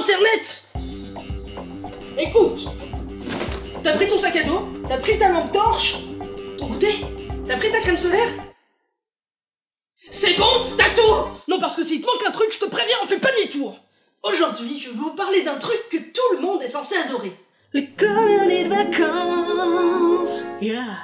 internet. Écoute, t'as pris ton sac à dos, t'as pris ta lampe torche, ton goûter, t'as pris ta crème solaire. C'est bon, t'as tout. Non, parce que s'il te manque un truc, je te préviens, on fait pas demi-tour. Aujourd'hui, je vais vous parler d'un truc que tout le monde est censé adorer. Les colonies de vacances. Yeah.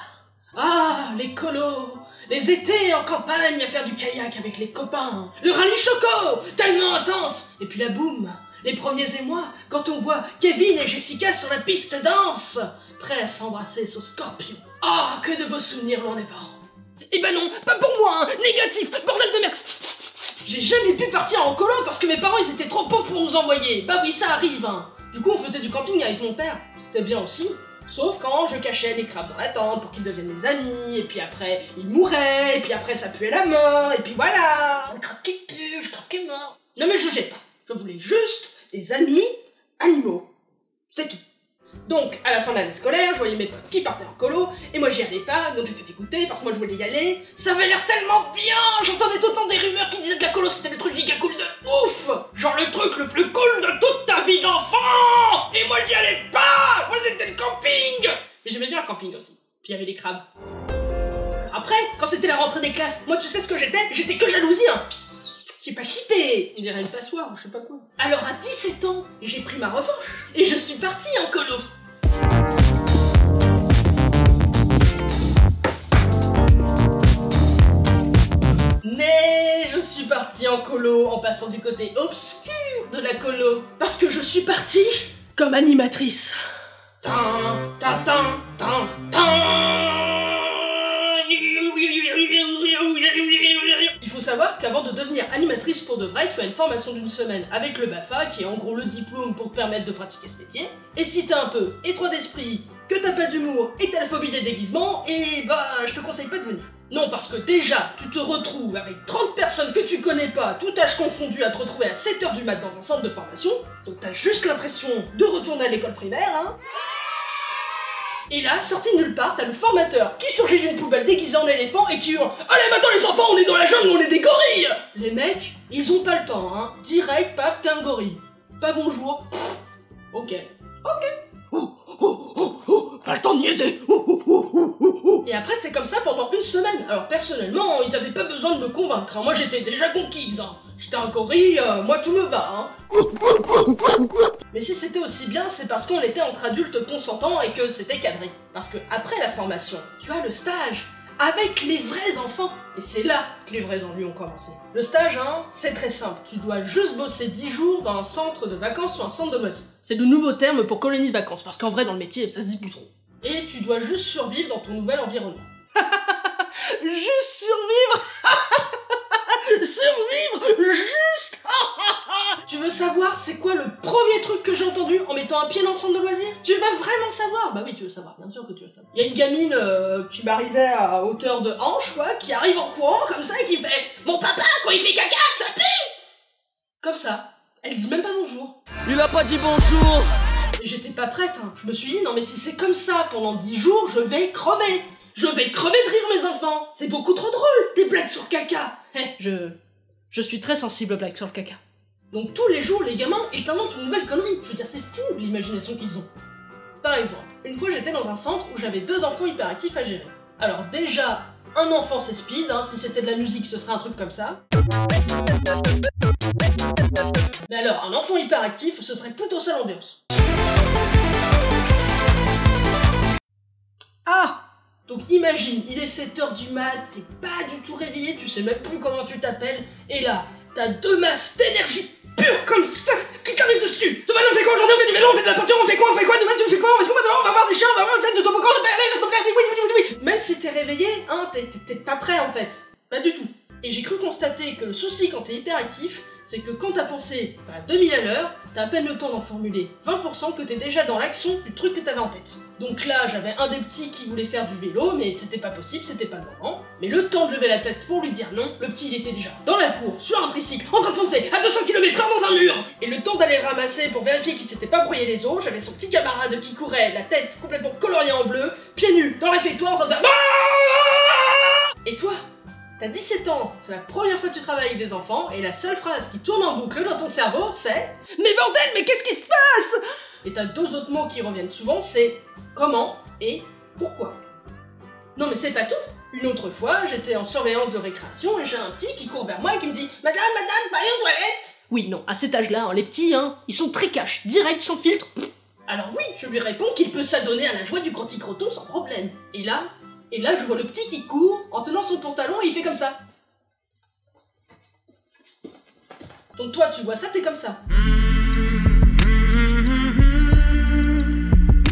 Ah, les colos. Les étés en campagne à faire du kayak avec les copains. Le rallye choco, tellement intense. Et puis la boum, les premiers émois, quand on voit Kevin et Jessica sur la piste danse, prêts à s'embrasser sous scorpion. Ah, que de beaux souvenirs dans les parents. Eh ben non, pas pour moi, hein. Négatif, bordel de merde. J'ai jamais pu partir en colo parce que mes parents, ils étaient trop pauvres pour nous envoyer. Bah oui, ça arrive, hein. Du coup, on faisait du camping avec mon père. C'était bien aussi. Sauf quand je cachais les crabes dans la tente pour qu'ils deviennent mes amis, et puis après, ils mouraient, et puis après, ça puait la mort, et puis voilà. C'est le crabe qui pue, le crabe qui est mort. Ne me jugez pas. Je voulais juste des amis animaux. C'est tout. Donc, à la fin de l'année scolaire, je voyais mes potes qui partaient en colo, et moi j'y allais pas, donc j'étais dégoûtée parce que moi je voulais y aller. Ça avait l'air tellement bien. J'entendais tout le temps des rumeurs qui disaient que la colo c'était le truc giga cool de ouf. Genre le truc le plus cool de toute ta vie d'enfant. Et moi j'y allais pas. Moi c'était le camping. Mais j'aimais bien le camping aussi. Puis il y avait les crabes. Après, quand c'était la rentrée des classes, moi tu sais ce que j'étais? J'étais que jalousie, hein. J'ai pas chippé, il dirait une passoire ou je sais pas quoi. Alors à 17 ans, j'ai pris ma revanche et je suis partie en colo. Mais je suis partie en colo en passant du côté obscur de la colo. Parce que je suis partie comme animatrice. Tan, tan, tan, tan, tan. Il faut savoir qu'avant de devenir animatrice pour de vrai, tu as une formation d'une semaine avec le BAFA, qui est en gros le diplôme pour te permettre de pratiquer ce métier. Et si t'es un peu étroit d'esprit, que t'as pas d'humour et t'as la phobie des déguisements, et bah je te conseille pas de venir. Non, parce que déjà, tu te retrouves avec 30 personnes que tu connais pas, tout âge confondu, à te retrouver à 7 h du mat dans un centre de formation. Donc t'as juste l'impression de retourner à l'école primaire, hein. Et là, sorti de nulle part, t'as le formateur qui surgit d'une poubelle déguisé en éléphant et qui hurle « Allez, maintenant les enfants, on est dans la jungle, on est des gorilles !» Les mecs, ils ont pas le temps, hein. Direct, paf, t'es un gorille. Pas bonjour. Ok. Ok. Pas le temps de niaiser. Et après, c'est comme ça pendant une semaine. Alors, personnellement, ils avaient pas besoin de me convaincre, hein. Moi, j'étais déjà conquise, hein. J'étais un gorille, moi, tout me va, hein. Mais si c'était aussi bien, c'est parce qu'on était entre adultes consentants et que c'était cadré. Parce que après la formation, tu as le stage avec les vrais enfants. Et c'est là que les vrais ennuis ont commencé. Le stage, hein, c'est très simple. Tu dois juste bosser 10 jours dans un centre de vacances ou un centre de loisirs. C'est le nouveau terme pour colonie de vacances, parce qu'en vrai, dans le métier, ça se dit plus trop. Et tu dois juste survivre dans ton nouvel environnement. Juste survivre. Survivre juste. Tu veux savoir c'est quoi le premier truc que j'ai entendu en mettant un pied dans le centre de loisirs? Tu veux vraiment savoir? Bah oui, tu veux savoir, bien sûr que tu veux savoir. Il y a une gamine qui m'arrivait à hauteur de hanche, quoi, qui arrive en courant comme ça et qui fait « Mon papa, quand il fait caca, ça pue !» Comme ça. Elle dit même pas bonjour. Il a pas dit bonjour. J'étais pas prête, hein. Je me suis dit « Non mais si c'est comme ça pendant 10 jours, je vais crever. Je vais crever de rire, mes enfants. C'est beaucoup trop drôle, des blagues sur caca. » Je suis très sensible aux blagues sur le caca. Donc tous les jours, les gamins, ils t'inventent une nouvelle connerie. Je veux dire, c'est fou l'imagination qu'ils ont. Par exemple, une fois j'étais dans un centre où j'avais 2 enfants hyperactifs à gérer. Alors déjà, un enfant c'est speed, hein. Si c'était de la musique, ce serait un truc comme ça. Mais alors, un enfant hyperactif, ce serait plutôt ça l'ambiance. Ah! Donc imagine, il est 7 h du mat, t'es pas du tout réveillé, tu sais même plus comment tu t'appelles, et là, t'as 2 masses d'énergie pure comme ça qui t'arrivent dessus. Ce matin on fait quoi aujourd'hui? On fait du vélo, on fait de la peinture, on fait quoi? On fait quoi? Demain tu fais quoi? On fait quoi? On va voir des chiens, on va voir le fait de ton bocan, s'il te plaît, oui. Même si t'es réveillé, hein, t'es pas prêt en fait. Pas du tout. Et j'ai cru constater que le souci quand t'es hyperactif, c'est que quand t'as pensé à 2000 à l'heure, t'as à peine le temps d'en formuler 20% que t'es déjà dans l'action du truc que t'avais en tête. Donc là, j'avais un des petits qui voulait faire du vélo, mais c'était pas possible, c'était pas le moment. Mais le temps de lever la tête pour lui dire non, le petit il était déjà dans la cour, sur un tricycle, en train de foncer à 200 km/h dans un mur. Et le temps d'aller le ramasser pour vérifier qu'il s'était pas brouillé les os, j'avais son petit camarade qui courait, la tête complètement coloriée en bleu, pieds nus, dans la fêtoire, dans la... Et toi? T'as 17 ans, c'est la première fois que tu travailles avec des enfants, et la seule phrase qui tourne en boucle dans ton cerveau, c'est « Mais bordel, mais qu'est-ce qui se passe ?» Et t'as deux autres mots qui reviennent souvent, c'est « Comment » et « Pourquoi ?» Non mais c'est pas tout. Une autre fois, j'étais en surveillance de récréation, et j'ai un petit qui court vers moi et qui me dit « Madame, madame, pas aller aux toilettes !» Oui, non, à cet âge-là, hein, les petits, hein, ils sont très cash, direct, sans filtre. Alors oui, je lui réponds qu'il peut s'adonner à la joie du crotti-crotto sans problème. Et là, je vois le petit qui court en tenant son pantalon et il fait comme ça. Donc toi, tu vois ça, t'es comme ça.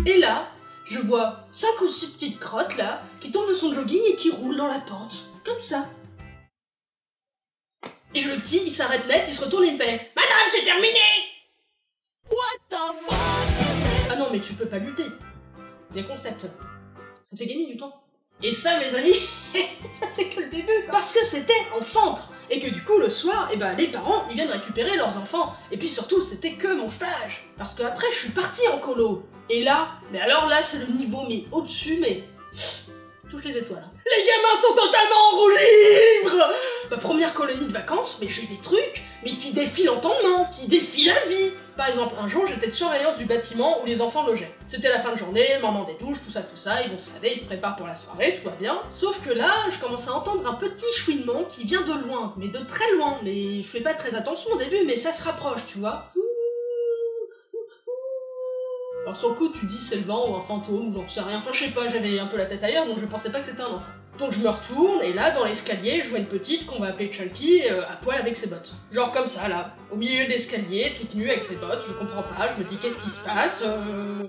Et là, je vois 5 ou 6 petites crottes, là, qui tombent de son jogging et qui roulent dans la pente. Comme ça. Et le petit, il s'arrête net, il se retourne et il fait « Madame, j'ai terminé !» What the fuck? Ah non, mais tu peux pas lutter. Des concepts, ça fait gagner du temps. Et ça, mes amis, ça c'est que le début, parce que c'était en centre, et que du coup, le soir, eh ben, les parents, ils viennent récupérer leurs enfants. Et puis surtout, c'était que mon stage, parce qu'après, je suis partie en colo. Et là, mais alors là, c'est le niveau, mais au-dessus, mais... touche les étoiles. Les gamins sont totalement en roue libre! Ma première colonie de vacances, mais j'ai eu des trucs, mais qui défient l'entendement, qui défient la vie. Par exemple, un jour, j'étais de surveillance du bâtiment où les enfants logeaient. C'était la fin de journée, maman des douches, tout ça, ils vont se laver, ils se préparent pour la soirée, tout va bien. Sauf que là, je commence à entendre un petit chouinement qui vient de loin, mais de très loin. Mais je fais pas très attention au début, mais ça se rapproche, tu vois. Alors sur le coup, tu dis c'est le vent ou un fantôme, ou j'en sais rien. Enfin, je sais pas, j'avais un peu la tête ailleurs, donc je pensais pas que c'était un enfant. Donc je me retourne, et là, dans l'escalier, je vois une petite qu'on va appeler Chunky, à poil avec ses bottes. Genre comme ça, là, au milieu de l'escalier, toute nue avec ses bottes, je comprends pas, je me dis qu'est-ce qui se passe,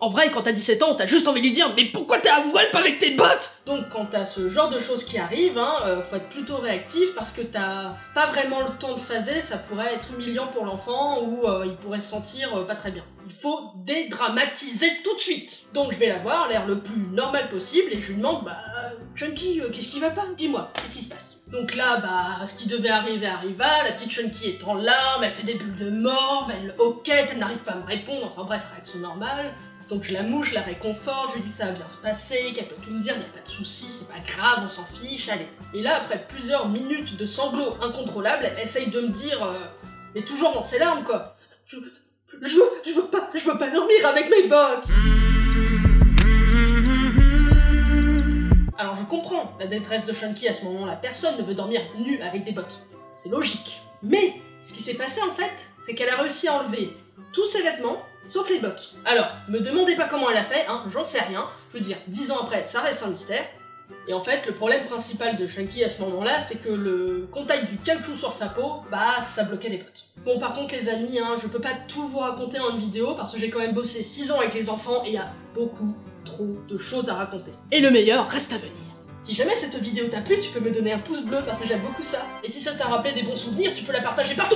En vrai, quand t'as 17 ans, t'as juste envie de lui dire « Mais pourquoi t'es à poil pas avec tes bottes ?» Donc quand t'as ce genre de choses qui arrivent, hein, faut être plutôt réactif, parce que t'as pas vraiment le temps de phaser, ça pourrait être humiliant pour l'enfant, ou il pourrait se sentir pas très bien. Il faut dédramatiser tout de suite. Donc je vais la voir, l'air le plus normal possible, et je lui demande « Bah, Chunky, qu'est-ce qui va pas? Dis-moi, qu'est-ce qui se passe ?» Donc là, bah, ce qui devait arriver arriva, la petite Chunky est en larmes, elle fait des bulles de morve, elle hoquette, elle n'arrive pas à me répondre, enfin bref, réaction normale. Donc je la mouche, je la réconforte, je lui dis que ça va bien se passer, qu'elle peut tout me dire, il n'y a pas de soucis, c'est pas grave, on s'en fiche, allez. Et là, après plusieurs minutes de sanglots incontrôlables, elle essaye de me dire, mais toujours dans ses larmes quoi, je veux pas dormir avec mes bottes. Alors je comprends la détresse de Chunky à ce moment-là, personne ne veut dormir nu avec des bottes, c'est logique. Mais ce qui s'est passé en fait, c'est qu'elle a réussi à enlever tous ses vêtements, sauf les bottes. Alors, me demandez pas comment elle a fait, hein, j'en sais rien, je veux dire, 10 ans après, ça reste un mystère. Et en fait, le problème principal de Chunky à ce moment-là, c'est que le contact du caoutchouc sur sa peau, bah, ça bloquait les bottes. Bon, par contre, les amis, hein, je peux pas tout vous raconter en une vidéo, parce que j'ai quand même bossé 6 ans avec les enfants, et il y a beaucoup trop de choses à raconter. Et le meilleur reste à venir. Si jamais cette vidéo t'a plu, tu peux me donner un pouce bleu, parce que j'aime beaucoup ça. Et si ça t'a rappelé des bons souvenirs, tu peux la partager partout,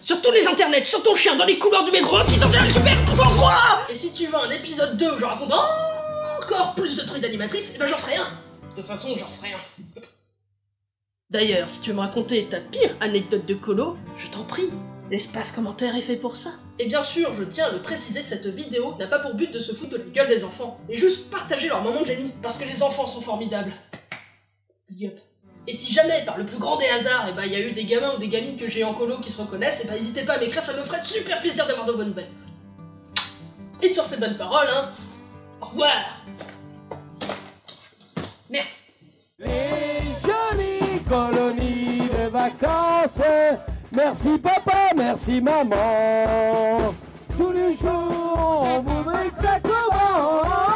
sur tous les internets, sur ton chien, dans les couloirs du métro, qui sont un super tout endroit. Et si tu veux un épisode 2 où je raconte encore plus de trucs d'animatrice, et ben j'en ferai un. De toute façon, j'en ferai un. D'ailleurs, si tu veux me raconter ta pire anecdote de colo, je t'en prie, l'espace commentaire est fait pour ça. Et bien sûr, je tiens à le préciser, cette vidéo n'a pas pour but de se foutre de la gueule des enfants, mais juste partager leur moment de génie, parce que les enfants sont formidables. Yup. Et si jamais, par le plus grand des hasards, et bah, y a eu des gamins ou des gamines que j'ai en colo qui se reconnaissent, et bah, n'hésitez pas à m'écrire, ça me ferait super plaisir d'avoir de bonnes nouvelles. Et sur ces bonnes paroles, hein, au revoir. Merde. Les jolies colonies de vacances. Merci papa, merci maman. Tous les jours on vous met la commande.